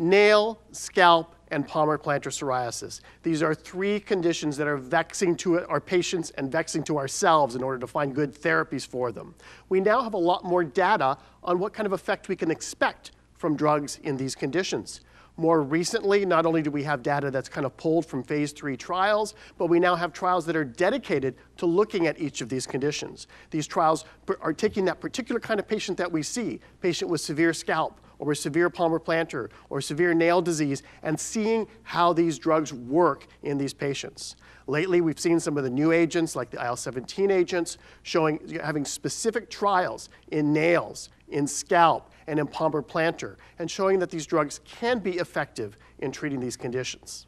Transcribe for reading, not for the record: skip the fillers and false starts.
nail, scalp, and palmoplantar psoriasis. These are three conditions that are vexing to our patients and vexing to ourselves in order to find good therapies for them. We now have a lot more data on what kind of effect we can expect from drugs in these conditions. More recently, not only do we have data that's kind of pulled from phase 3 trials, but we now have trials that are dedicated to looking at each of these conditions. These trials are taking that particular kind of patient that we see, patient with severe scalp, or severe palmoplantar, or severe nail disease, and seeing how these drugs work in these patients. Lately, we've seen some of the new agents, like the IL-17 agents, having specific trials in nails, in scalp, and in palmoplantar, and showing that these drugs can be effective in treating these conditions.